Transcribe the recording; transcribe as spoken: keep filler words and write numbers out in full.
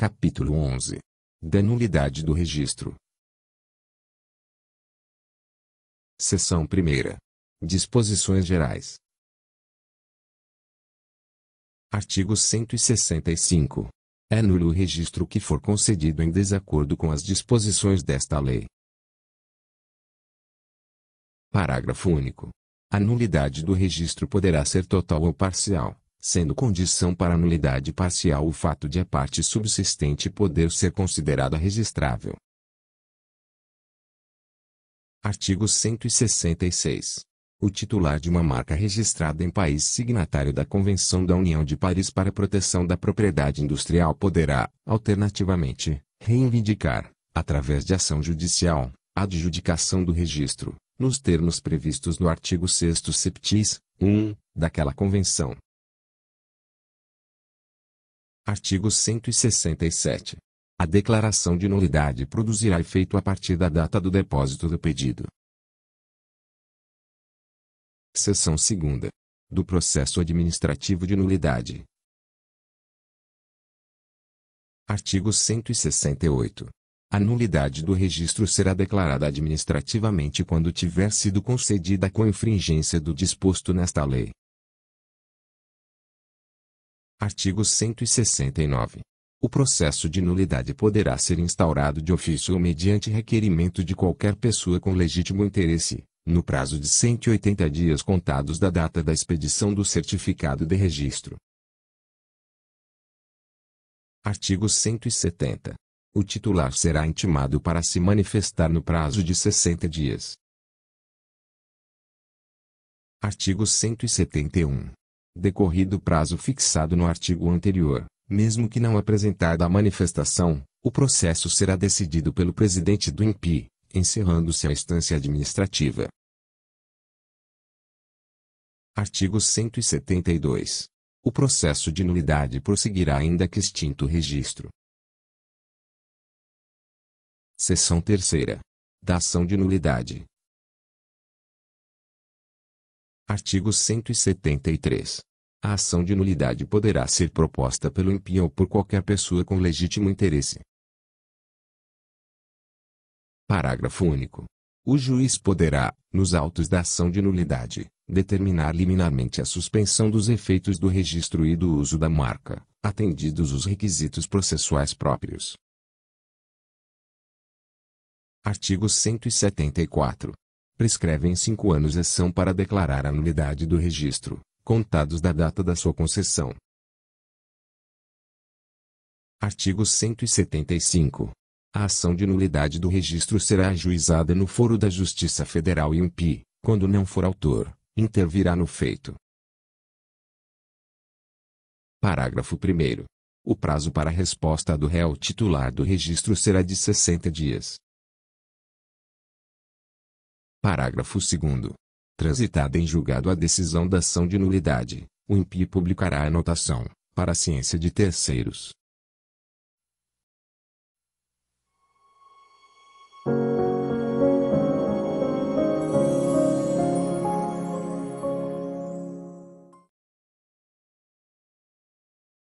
Capítulo onze. Da nulidade do registro. Seção primeira. Disposições gerais. Artigo cento e sessenta e cinco. É nulo o registro que for concedido em desacordo com as disposições desta lei. Parágrafo único. A nulidade do registro poderá ser total ou parcial, sendo condição para a nulidade parcial o fato de a parte subsistente poder ser considerada registrável. Artigo cento e sessenta e seis. O titular de uma marca registrada em país signatário da Convenção da União de Paris para a Proteção da Propriedade Industrial poderá, alternativamente, reivindicar, através de ação judicial, a adjudicação do registro, nos termos previstos no artigo sexto septis, um, daquela Convenção. Artigo cento e sessenta e sete. A declaração de nulidade produzirá efeito a partir da data do depósito do pedido. Seção segunda. Do processo administrativo de nulidade. Artigo cento e sessenta e oito. A nulidade do registro será declarada administrativamente quando tiver sido concedida com infringência do disposto nesta lei. Artigo cento e sessenta e nove. O processo de nulidade poderá ser instaurado de ofício ou mediante requerimento de qualquer pessoa com legítimo interesse, no prazo de cento e oitenta dias contados da data da expedição do certificado de registro. Artigo cento e setenta. O titular será intimado para se manifestar no prazo de sessenta dias. Artigo cento e setenta e um. Decorrido o prazo fixado no artigo anterior, mesmo que não apresentada a manifestação, o processo será decidido pelo presidente do I N P I, encerrando-se a instância administrativa. Artigo cento e setenta e dois. O processo de nulidade prosseguirá ainda que extinto o registro. Seção terceira. Da ação de nulidade. Artigo cento e setenta e três. A ação de nulidade poderá ser proposta pelo I N P I ou por qualquer pessoa com legítimo interesse. Parágrafo único. O juiz poderá, nos autos da ação de nulidade, determinar liminarmente a suspensão dos efeitos do registro e do uso da marca, atendidos os requisitos processuais próprios. Artigo cento e setenta e quatro. Prescrevem cinco anos ação para declarar a nulidade do registro, contados da data da sua concessão. Artigo cento e setenta e cinco. A ação de nulidade do registro será ajuizada no foro da Justiça Federal e I N P I, quando não for autor, intervirá no feito. Parágrafo primeiro. O prazo para a resposta do réu titular do registro será de sessenta dias. Parágrafo segundo. Transitada em julgado a decisão da ação de nulidade, o I N P I publicará a anotação, para a ciência de terceiros,